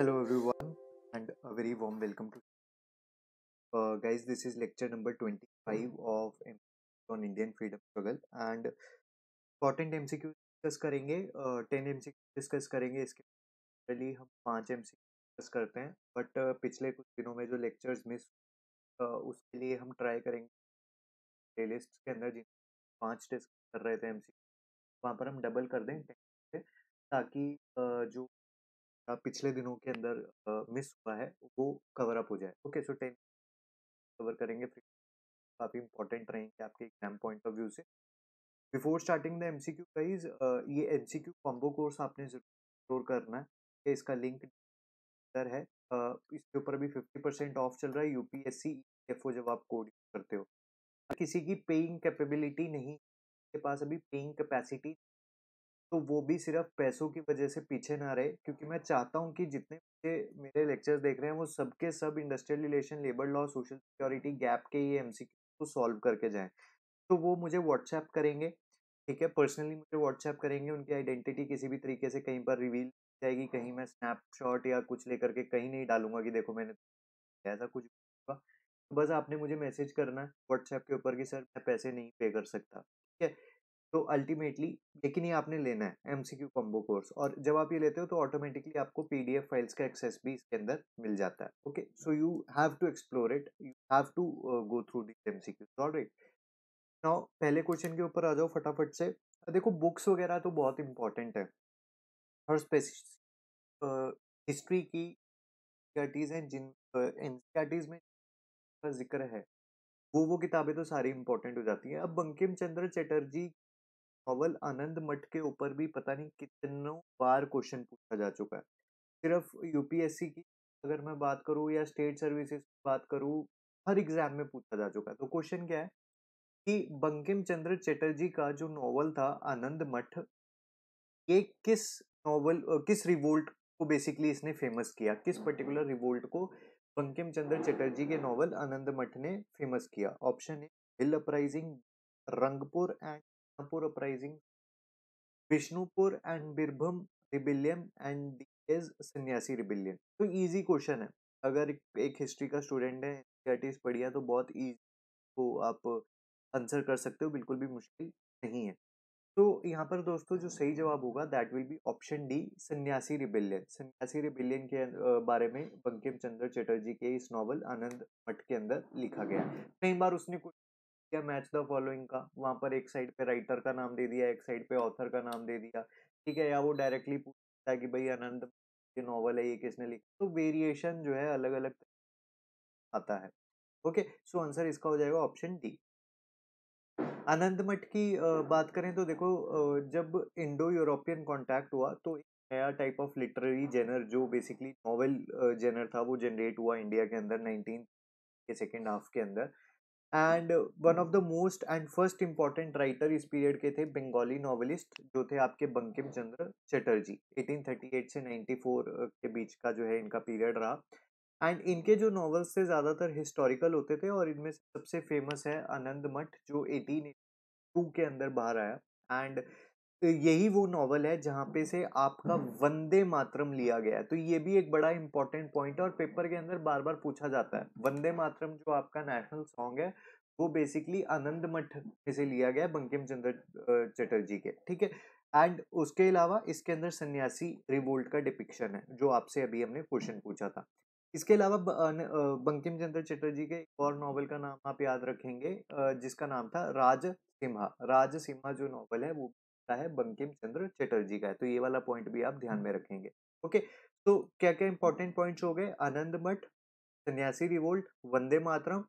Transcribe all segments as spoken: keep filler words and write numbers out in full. Hello everyone and a very warm welcome to uh, guys. This is lecture number twenty-five of M C Q on Indian freedom struggle and important M C Q discuss करेंगे. Ten M C Q discuss करेंगे. इसके पहले हम पांच M C Q discuss करते हैं but uh, पिछले कुछ दिनों में जो लेक्चर्स मिस uh, उसके लिए हम ट्राई करेंगे प्ले लिस्ट के अंदर जिन पाँच डिस्कस कर रहे थे M C Q वहाँ पर हम डबल कर दें टेन ताकि uh, जो पिछले दिनों के अंदर मिस uh, हुआ है वो कवर अप हो जाए. ओके सो टेन कवर करेंगे. काफ़ी इंपॉर्टेंट रहेंगे आपके एग्जाम पॉइंट ऑफ व्यू से. Before starting the MCQ guys ये एमसीक्यू कॉम्बो कोर्स आपने जरूर करना है. इसका लिंक इधर है. uh, इसके ऊपर भी फिफ्टी परसेंट ऑफ चल रहा है. यूपीएससी ईएफओ जब आप कोड यूज करते हो किसी की पेइंग कैपेबिलिटी नहीं के पास अभी पेइंग कैपेसिटी तो वो भी सिर्फ पैसों की वजह से पीछे ना रहे क्योंकि मैं चाहता हूं कि जितने बच्चे मेरे लेक्चर्स देख रहे हैं वो सबके सब industrial relation labour law social security gap के ये एमसीक्यू को सॉल्व करके जाएं. तो वो मुझे व्हाट्सएप करेंगे, ठीक है, पर्सनली मुझे व्हाट्सएप करेंगे. उनकी आइडेंटिटी किसी भी तरीके से कहीं पर रिवील जाएगी. कहीं मैं स्नैपशॉट या कुछ लेकर के कहीं नहीं डालूंगा कि देखो मैंने ऐसा कुछ भी. तो बस आपने मुझे मैसेज करना है व्हाट्सएप के ऊपर कि सर मैं पैसे नहीं पे कर सकता, ठीक है. तो अल्टीमेटली लेकिन ये आपने लेना है एमसीक्यू कॉम्बो कोर्स. और जब आप ये लेते हो तो ऑटोमेटिकली आपको पीडीएफ फाइल्स का एक्सेस भी इसके अंदर मिल जाता है. Okay so you have to explore it, you have to go through this MCQs. Alright now पहले क्वेश्चन के ऊपर आ जाओ फटाफट से. देखो बुक्स वगैरह तो बहुत इंपॉर्टेंट है और स्पेसिफिक हिस्ट्री की एनसीईआरटीज हैं जिन एनसीईआरटीज में का जिक्र है वो वो किताबें तो सारी इंपॉर्टेंट हो जाती हैं. अब बंकिम चंद्र चटर्जी नॉवल आनंद मठ के ऊपर भी पता नहीं कितनों बार क्वेश्चन पूछा जा चुका है. सिर्फ यूपीएससी की अगर मैं बात करूँ या स्टेट सर्विसेज की बात करूँ हर एग्जाम में पूछा जा चुका है. तो क्वेश्चन क्या है कि बंकिम चंद्र चटर्जी का जो नॉवल था आनंद मठ ये किस नॉवल किस रिवोल्ट को बेसिकली इसने फेमस किया, किस पर्टिकुलर रिवोल्ट को बंकिम चंद्र चटर्जी के नॉवल आनंद मठ ने फेमस किया. Option A hill uprising, Rangpur and uprising, Vishnupur and Birbhum rebellion and D's सन्यासी रिबेलियन. तो इजी क्वेश्चन है. अगर एक हिस्ट्री का स्टूडेंट है एनसीईआरटी पढ़ी है तो बहुत इजी को आप आंसर कर सकते हो, बिल्कुल भी मुश्किल नहीं है. तो यहाँ पर दोस्तों जो सही जवाब होगा that will be option D सन्यासी रिबेलियन. सन्यासी रिबेलियन के बारे में बंकिम चंद्र चटर्जी के इस नॉवल आनंद मठ के अंदर लिखा गया. कई बार उसने कुछ या मैच द फॉलोइंग का वहाँ पर एक साइड पे राइटर का नाम दे दिया एक साइड पे ऑथर का नाम दे दिया, ठीक है, या वो डायरेक्टली पूछता है कि भाई आनंद ये नॉवल है ये किसने लिखा. तो वेरिएशन जो है अलग अलग आता है. ओके सो आंसर इसका हो जाएगा ऑप्शन डी. आनंद मठ की बात करें तो देखो जब इंडो यूरोपियन कॉन्टैक्ट हुआ तो नया टाइप ऑफ लिटरेरी जेनर जो बेसिकली नॉवल जेनर था वो जनरेट हुआ इंडिया के अंदर नाइनटीन के सेकेंड हाफ के अंदर. And one of the most and first important writer इस पीरियड के थे बंगाली नॉवलिस्ट जो थे आपके Bankim Chandra Chatterjee. Eighteen thirty eight से नाइंटी फोर के बीच का जो है इनका पीरियड रहा एंड इनके जो नॉवेल्स थे ज़्यादातर हिस्टोरिकल होते थे और इनमें सबसे फेमस है आनंद मठ जो एटीन एटी टू के अंदर बाहर आया. एंड यही वो नॉवल है जहाँ पे से आपका वंदे मातरम लिया गया है. तो ये भी एक बड़ा इंपॉर्टेंट पॉइंट है और पेपर के अंदर बार बार पूछा जाता है. वंदे मातरम जो आपका नेशनल सॉन्ग है वो बेसिकली आनंद मठ से लिया गया है बंकिम चंद्र चटर्जी के, ठीक है. एंड उसके अलावा इसके अंदर सन्यासी रिवोल्ट का डिपिक्शन है जो आपसे अभी हमने क्वेश्चन पूछा था. इसके अलावा बंकिम चंद्र चटर्जी के एक और नॉवल का नाम आप याद रखेंगे जिसका नाम था राज सिम्हा. राज सिम्हा जो नॉवल है वो है बंकिम चंद्र चटर्जी का है. तो ये वाला पॉइंट भी आप ध्यान में रखेंगे. ओके तो क्या क्या इंपॉर्टेंट पॉइंट्स हो गए. आनंद मठ, सन्यासी रिवोल्ट, वंदे मातरम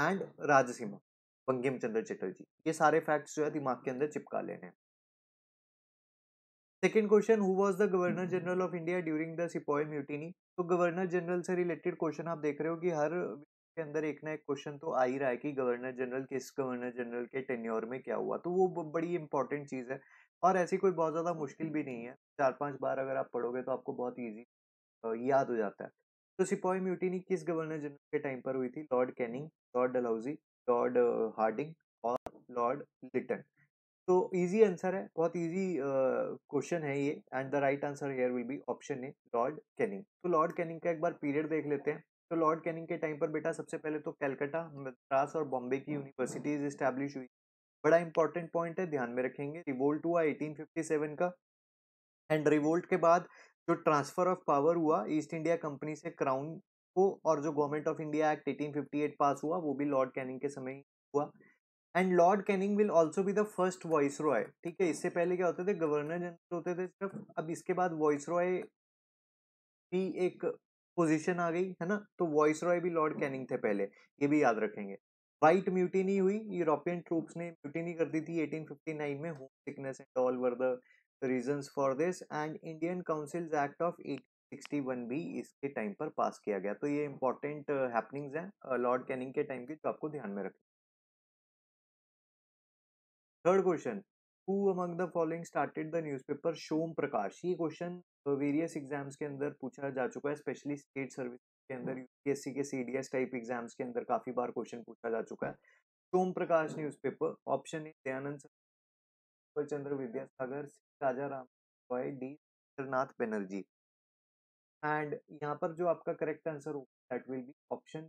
एंड राजसिम्हा, बंकिम चंद्र चटर्जी. ये सारे फैक्ट्स जो है दिमाग के अंदर चिपका लेने हैं. Second question who was the governor general of India during the sipahi mutiny. तो गवर्नर जनरल से रिलेटेड क्वेश्चन आप देख रहे हो कि हर के अंदर एक ना एक क्वेश्चन तो आ ही रहा है कि गवर्नर जनरल किस गवर्नर जनरल के टेन्योर में क्या हुआ. तो वो बड़ी इंपॉर्टेंट चीज़ है और ऐसी कोई बहुत ज़्यादा मुश्किल भी नहीं है. चार पांच बार अगर आप पढ़ोगे तो आपको बहुत इजी याद हो जाता है. तो सिपाही म्यूटिनी किस गवर्नर जनरल के टाइम पर हुई थी. Lord Canning, Lord Dalhousie, Lord Hardinge और लॉर्ड लिटन. तो इजी आंसर है, बहुत इजी क्वेश्चन है ये, and the right answer here will be option A, Lord Canning. तो लॉर्ड कैनिंग का एक बार पीरियड देख लेते हैं। तो लॉर्ड कैनिंग के टाइम पर बेटा सबसे पहले तो कैलकाटा, मद्रास और बॉम्बे की यूनिवर्सिटीज इस्टेब्लिश हुई। बड़ा इंपॉर्टेंट पॉइंट है, ध्यान में रखेंगे। रिवोल्ट हुआ एटीन फिफ्टी सेवन का, एंड रिवोल्ट के बाद जो ट्रांसफर ऑफ पावर हुआ ईस्ट इंडिया कंपनी से क्राउन को, और जो government of India Act eighteen fifty eight पास हुआ वो भी लॉर्ड कैनिंग के समय हुआ। And Lord Canning will also be the first viceroy. ठीक है, इससे पहले क्या होते थे, गवर्नर जनरल होते थे सिर्फ। अब इसके बाद वॉइस रॉय भी एक पोजीशन आ गई है ना, तो वॉइस रॉय भी लॉर्ड कैनिंग थे पहले, ये भी याद रखेंगे। वाइट म्यूटिनी हुई, यूरोपियन ट्रूप्स ने म्यूटिनी कर दी थी एटीन फिफ्टी नाइन में। Home sickness and all were the reasons for this, and Indian councils act of eighteen sixty one भी इसके टाइम पर पास किया गया। तो ये इंपॉर्टेंट हैपनिंग्स हैं लॉर्ड कैनिंग के टाइम की, जो आपको ध्यान में रखें। Third question, who among the following started the newspaper Som Prakash. ये क्वेश्चन वेरियस एग्जाम्स के अंदर पूछा जा चुका है, स्पेशली स्टेट सर्विस के अंदर, यूपीएससी के सीडीएस टाइप एग्जाम्स के अंदर काफी बार क्वेश्चन पूछा जा चुका है। Som Prakash newspaper, option A Dayanand Ishwar Chandra Vidyasagar, Raja Rammohan Roy, D Raghunath Banerjee. And यहाँ पर जो आपका करेक्ट आंसर होगा that will be option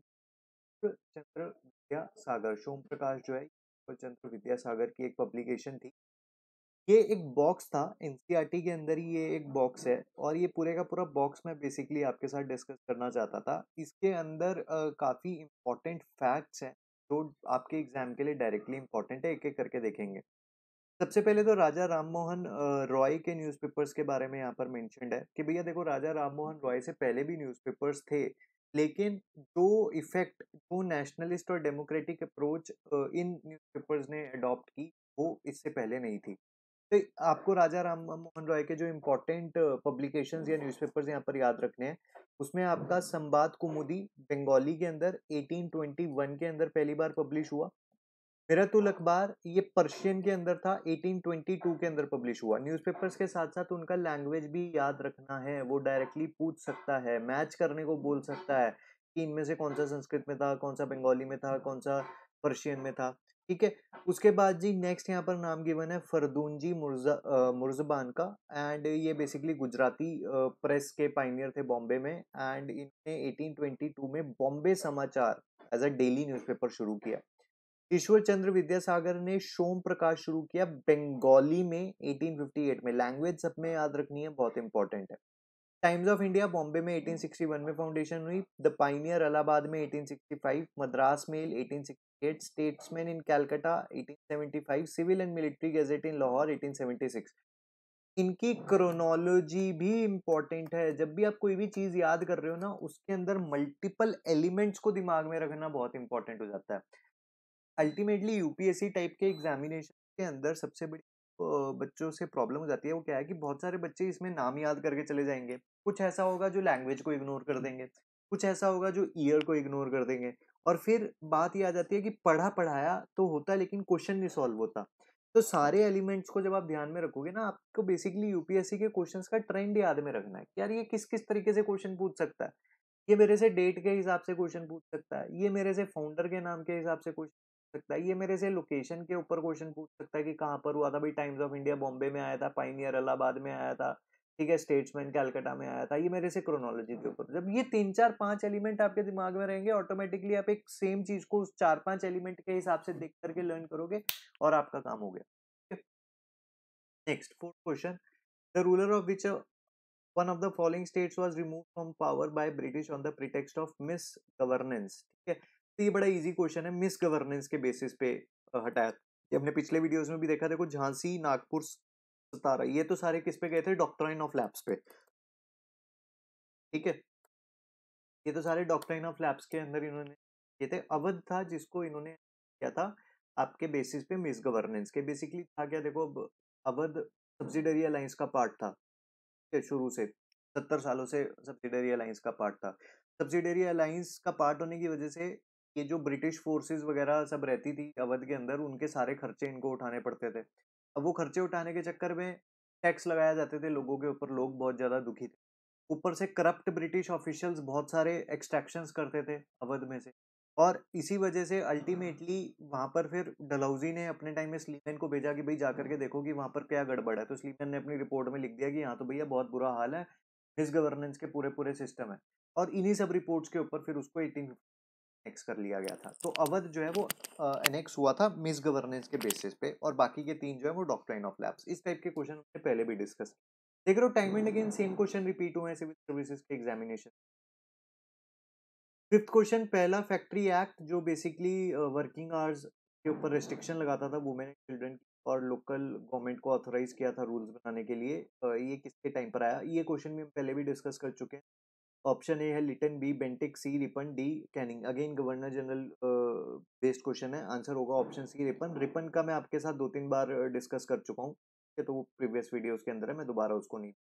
Chandra Vidyasagar. Som Prakash जो है चंद्र विद्यासागर की एक पब्लिकेशन थी। ये एक बॉक्स था एनसीईआरटी के अंदर ही, ये एक बॉक्स है, और ये पूरे का पूरा बॉक्स मैं बेसिकली आपके साथ डिस्कस करना चाहता था। इसके अंदर आ, काफी इंपॉर्टेंट फैक्ट्स हैं जो आपके एग्जाम के लिए डायरेक्टली इंपॉर्टेंट है, एक एक करके देखेंगे। सबसे पहले तो राजा राममोहन रॉय के न्यूज़पेपर्स के बारे में यहाँ पर मेंशन्ड है कि भैया देखो, राजा राममोहन रॉय से पहले भी न्यूज़पेपर्स थे, लेकिन जो इफेक्ट जो नेशनलिस्ट और डेमोक्रेटिक अप्रोच इन न्यूज़पेपर्स ने अडॉप्ट की वो इससे पहले नहीं थी। तो आपको राजा राममोहन रॉय के जो इम्पोर्टेंट पब्लिकेशंस या न्यूज़पेपर्स यहाँ पर याद रखने हैं, उसमें आपका संबाद कौमुदी बंगाली के अंदर एटीन ट्वेंटी वन के अंदर पहली बार पब्लिश हुआ। मिरत-उल-अखबार ये पर्शियन के अंदर था, एटीन ट्वेंटी टू के अंदर पब्लिश हुआ। न्यूज़पेपर्स के साथ साथ उनका लैंग्वेज भी याद रखना है, वो डायरेक्टली पूछ सकता है, मैच करने को बोल सकता है कि इनमें से कौन सा संस्कृत में था, कौन सा बंगाली में था, कौन सा पर्शियन में था। ठीक है, उसके बाद जी नेक्स्ट यहाँ पर नाम गिवन है फरदुंजी मुर्ज़बान का, एंड ये बेसिकली गुजराती प्रेस के पायनियर थे बॉम्बे में, एंड इनने एटीन ट्वेंटी टू में बॉम्बे समाचार एज अ डेली न्यूज़पेपर शुरू किया। ईश्वर चंद्र विद्यासागर ने सोम प्रकाश शुरू किया बंगाली में एटीन फिफ्टी एट में। लैंग्वेज सब में याद रखनी है, बहुत इंपॉर्टेंट है। टाइम्स ऑफ इंडिया बॉम्बे में एटीन सिक्सटी वन में फाउंडेशन हुई। द पायनियर इलाहाबाद में eighteen sixty five, Madras Mail eighteen sixty eight, Statesman in Calcutta eighteen seventy five, Civil and military gadget in Lahore eighteen seventy six. इनकी क्रोनोलॉजी भी important है। जब भी आप कोई भी चीज़ याद कर रहे हो ना, उसके अंदर मल्टीपल एलिमेंट्स को दिमाग में रखना बहुत इंपॉर्टेंट हो जाता है। अल्टीमेटली यूपीएससी टाइप के एग्जामिनेशन के अंदर सबसे बड़ी बच्चों से प्रॉब्लम हो जाती है, वो क्या है कि बहुत सारे बच्चे इसमें नाम याद करके चले जाएंगे, कुछ ऐसा होगा जो लैंग्वेज को इग्नोर कर देंगे, कुछ ऐसा होगा जो ईयर को इग्नोर कर देंगे, और फिर बात ये आ जाती है कि पढ़ा पढ़ाया तो होता लेकिन क्वेश्चन नहीं सॉल्व होता। तो सारे एलिमेंट्स को जब आप ध्यान में रखोगे ना, आपको बेसिकली यूपीएससी के क्वेश्चंस का ट्रेंड याद में रखना है कि यार ये किस किस तरीके से क्वेश्चन पूछ सकता है, ये मेरे से डेट के हिसाब से क्वेश्चन पूछ सकता है, ये मेरे से फाउंडर के नाम के हिसाब से क्वेश्चन सकता है, ये मेरे से लोकेशन के ऊपर क्वेश्चन पूछ सकता है कि कहाँ पर हुआ था। भाई टाइम्स ऑफ इंडिया बॉम्बे में आया था, पायनियर इलाहाबाद में आया था, ठीक है, स्टेट्समैन कैलकाटा में आया था, ये मेरे से क्रोनोलॉजी के ऊपर। जब ये तीन चार पांच एलिमेंट आपके दिमाग में रहेंगे, ऑटोमेटिकली आप एक सेम चीज को उस चार पांच एलिमेंट के हिसाब से देख करके लर्न करोगे और आपका काम हो गया। Next fourth question, the ruler of which one of the following states was removed from power by British on the pretext of misgovernance. ठीक है, तो ये बड़ा इजी क्वेश्चन है, मिस गवर्नेंस के बेसिस पे हटाया। ये हमने पिछले वीडियोस में भी देखा था, कुछ झांसी, नागपुर, सतारा, ये तो सारे किस पे गए थे, डॉक्ट्राइन ऑफ लैप्स पे। ठीक है, ये तो सारे डॉक्ट्राइन ऑफ लैप्स के अंदर इन्होंने ये थे। अवध था जिसको इन्होंने किया था आपके बेसिस पे मिस गवर्नेंस के। बेसिकली था क्या, देखो अब अवध सब्सिडरी अलायंस का पार्ट था, ठीक है, शुरू से सत्तर सालों से सब्सिडरी अलायंस का पार्ट था। सब्सिडरी अलायंस का पार्ट होने की वजह से ये जो ब्रिटिश फोर्सेस वगैरह सब रहती थी अवध के अंदर, उनके सारे खर्चे इनको उठाने पड़ते थे। अब वो खर्चे उठाने के चक्कर में टैक्स लगाया जाते थे लोगों के ऊपर, लोग बहुत ज़्यादा दुखी थे। ऊपर से करप्ट ब्रिटिश ऑफिशियल्स बहुत सारे एक्सट्रैक्शंस करते थे अवध में से, और इसी वजह से अल्टीमेटली वहाँ पर फिर डलहौजी ने अपने टाइम में स्लीमैन को भेजा कि भाई जाकर के देखो कि वहाँ पर क्या गड़बड़ है। तो स्लीमैन ने अपनी रिपोर्ट में लिख दिया कि यहाँ तो भैया बहुत बुरा हाल है, मिसगवर्नेंस के पूरे पूरे सिस्टम है, और इन्हीं सब रिपोर्ट्स के ऊपर फिर उसको एटीन फिफ्टी एनेक्स कर लिया गया था। तो अवध जो है वो एनेक्स हुआ था मिसगवर्नेंस के बेसिस पे, और बाकी के तीन जो है वो डॉक्ट्राइन ऑफ लैप्स। इस टाइप के क्वेश्चन हमने पहले भी डिस्कस देख रहे हो, time and again same question repeat हुए हैं सिविल सर्विसेज के एग्जामिनेशन। फिफ्थ क्वेश्चन, पहला फैक्ट्री एक्ट जो बेसिकली वर्किंग आवर्स के ऊपर रेस्ट्रिक्शन लगाता था वुमेन एंड चिल्ड्रन और लोकल गवर्नमेंट को ऑथोराइज किया था रूल्स बनाने के लिए, uh, ये किसके टाइम पर आया? ये क्वेश्चन भी हम पहले भी डिस्कस कर चुके हैं। ऑप्शन ए है Lytton, B Bentinck, C Ripon, D Canning. Again governor general based question है, आंसर होगा ऑप्शन सी रिपन। रिपन का मैं आपके साथ दो तीन बार डिस्कस कर चुका हूँ, तो वो प्रीवियस वीडियोस के अंदर है, मैं दोबारा उसको नहीं।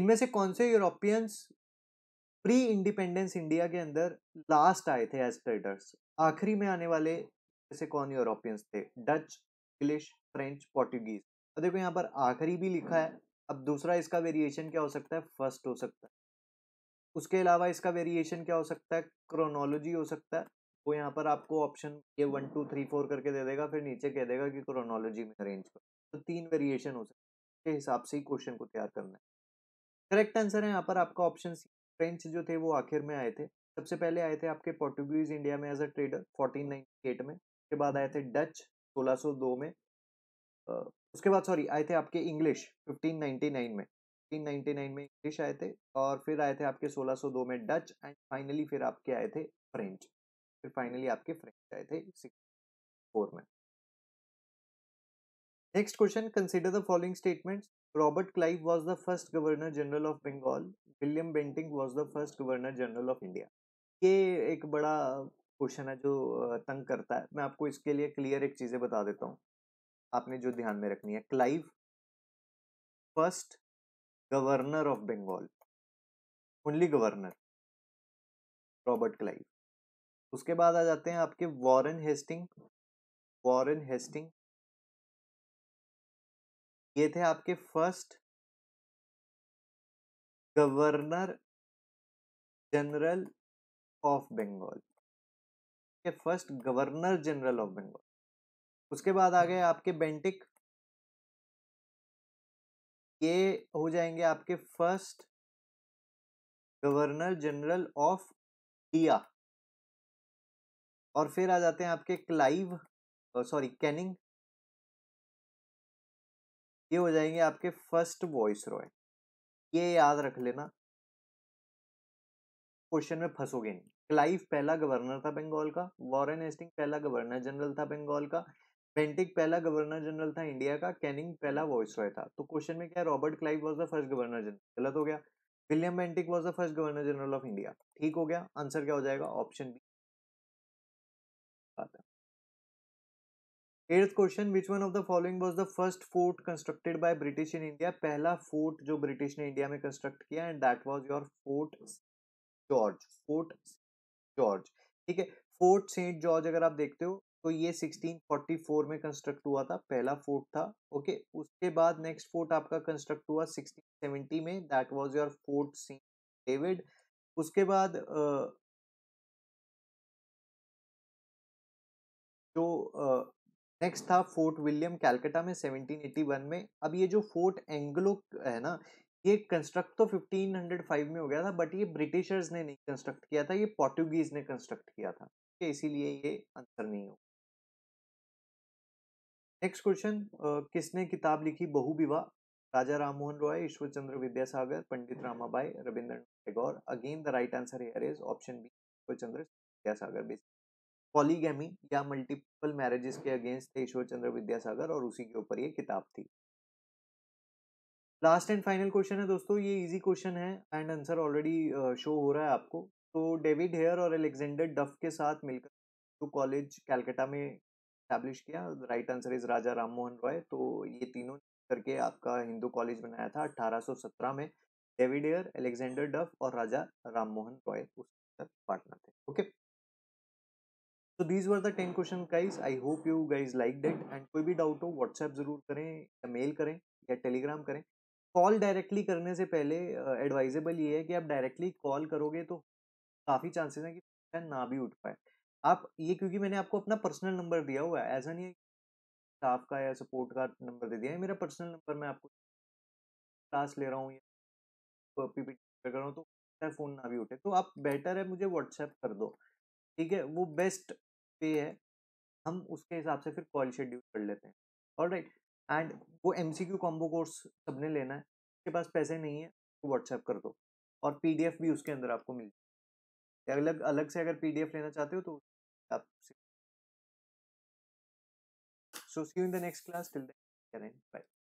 इनमें से कौन से यूरोपियंस प्री इंडिपेंडेंस इंडिया के अंदर लास्ट आए थे एज ट्रेडर्स? आखिरी में आने वाले जैसे कौन यूरोपियंस थे? Dutch, English, French, Portuguese. और देखो यहाँ पर आखिरी भी लिखा है, अब दूसरा इसका वेरिएशन क्या हो सकता है? फर्स्ट हो सकता है। उसके अलावा इसका वेरिएशन क्या हो सकता है? क्रोनोलॉजी हो सकता है। वो यहाँ पर आपको ऑप्शन ये वन टू थ्री फोर करके दे देगा, फिर नीचे कह देगा कि क्रोनोलॉजी में अरेंज करो। तो तीन वेरिएशन हो सकते हैं, उसके हिसाब से ही क्वेश्चन को तैयार करना है। करेक्ट आंसर है यहाँ पर आपका ऑप्शन सी। फ्रेंच जो थे वो आखिर में आए थे, सबसे पहले आए थे आपके पोर्टुगीज इंडिया में as a trader fourteen ninety eight में, उसके बाद आए थे डच सोलह सौ दो में, उसके बाद सॉरी आए थे आपके इंग्लिश फिफ्टीन नाइंटी नाइन में, फिफ्टीन नाइंटी नाइन में इंग्लिश आए थे, और फिर आए थे आपके सोलह सौ दो में डच, एंड फाइनली फिर आपके आए थे फ्रेंच, फिर फाइनली आपके फ्रेंच आए थे सिक्सटी फोर में। Next question, consider the following statements. Robert Clive was the first governor general of Bengal, William Bentinck was the first governor general of India. ये एक बड़ा क्वेश्चन है जो तंग करता है, मैं आपको इसके लिए क्लियर एक चीजें बता देता हूँ, आपने जो ध्यान में रखनी है। Clive first governor of Bengal, only governor Robert Clive. उसके बाद आ जाते हैं आपके वॉरेन हेस्टिंग, वॉरेन हेस्टिंग ये थे आपके first governor general of Bengal, के first governor general of Bengal. उसके बाद आ गए आपके बेंटिक, ये हो जाएंगे आपके first governor general of India. और फिर आ जाते हैं आपके क्लाइव सॉरी कैनिंग, ये हो जाएंगे आपके फर्स्ट वॉइस रॉय। ये याद रख लेना, क्वेश्चन में फंसोगे नहीं। क्लाइव पहला गवर्नर था बंगाल का, वॉरेन हेस्टिंग पहला गवर्नर जनरल था बंगाल का, बेंटिक पहला गवर्नर जनरल था इंडिया का, कैनिंग पहला वॉइस रॉय था। तो क्वेश्चन में क्या है? Robert Clive was the first governor general, गलत हो गया। William Bentinck was the first governor general of India, ठीक हो गया। आंसर क्या हो जाएगा? Option B. Eighth question, which one of the following was the first fort constructed by British in India? पहला फोर्ट जो ब्रिटिश ने इंडिया में कंस्ट्रक्ट किया, and that was your fort George, fort George, ठीक है। फोर्ट सेंट जॉर्ज अगर आप देखते हो तो ये सिक्सटीन फोर्टी फोर में कंस्ट्रक्ट हुआ था, पहला फोर्ट था, ओके okay? उसके बाद नेक्स्ट फोर्ट आपका कंस्ट्रक्ट हुआ सिक्सटीन सेवेंटी में, that was your fort saint David. उसके बाद uh, जो नेक्स्ट uh, था फोर्ट विलियम कैलकटा में सेवनटीन एटी वन में। अब ये जो फोर्ट एंग्लो है ना, ये कंस्ट्रक्ट तो फिफ्टीन हंड्रेड फाइव में हो गया था, बट ये ब्रिटिशर्स ने नहीं कंस्ट्रक्ट किया था, ये पोर्टुगीज ने कंस्ट्रक्ट किया था, कि इसीलिए ये आंसर नहीं हो। नेक्स्ट क्वेश्चन, uh, किसने किताब लिखी बहु विवाह? Raja Rammohan Roy, Ishwar Chandra Vidyasagar, Pandit Ramabai, Rabindranath Tagore. Again the right answer here is option B, Ishwar Chandra Vidyasagar. Basic polygamy या मल्टीपल मैरिजेस के अगेंस्ट थे ईश्वर चंद्र विद्यासागर, और उसी के ऊपर ये किताब थी। लास्ट एंड फाइनल क्वेश्चन है दोस्तों, ये इजी क्वेश्चन है एंड आंसर ऑलरेडी शो हो रहा है आपको। तो डेविड हेयर और एलेक्जेंडर डफ के साथ मिलकर हिंदू कॉलेज कैलकाटा में एस्टैब्लिश किया, right answer is Raja Rammohan Roy. तो ये तीनों करके आपका हिंदू कॉलेज बनाया था अठारह सौ सत्रह में, डेविड हेयर, एलेक्जेंडर डफ और राजा राममोहन रॉय उसके पार्टनर थे, ओके okay? तो these were the ten question guys, I hope you guys like that. And कोई भी डाउट हो व्हाट्सएप जरूर करें, या मेल करें, या टेलीग्राम करें। कॉल डायरेक्टली करने से पहले एडवाइजेबल uh, ये है कि आप डायरेक्टली कॉल करोगे तो काफ़ी चांसेस हैं कि है ना भी उठ पाए आप, ये क्योंकि मैंने आपको अपना पर्सनल नंबर दिया हुआ है, ऐसा नहीं है स्टाफ का या सपोर्ट का नंबर दे दिया है, मेरा पर्सनल नंबर मैं आपको क्लास ले रहा हूँ या तो पीपीटी कर रहा हूँ तो मेरा फ़ोन ना भी उठे तो आप बेटर है मुझे व्हाट्सएप कर दो, ठीक है, वो बेस्ट पे है, हम उसके हिसाब से फिर कॉल शेड्यूल कर लेते हैं। ऑल राइट, एंड वो M C Q combo course सबने लेना है, उसके पास पैसे नहीं है तो व्हाट्सएप कर दो, और पी डी एफ भी उसके अंदर आपको मिल जाएगी, अलग अलग से अगर पी डी एफ लेना चाहते हो तो आप। So see you in the next class, till then bye.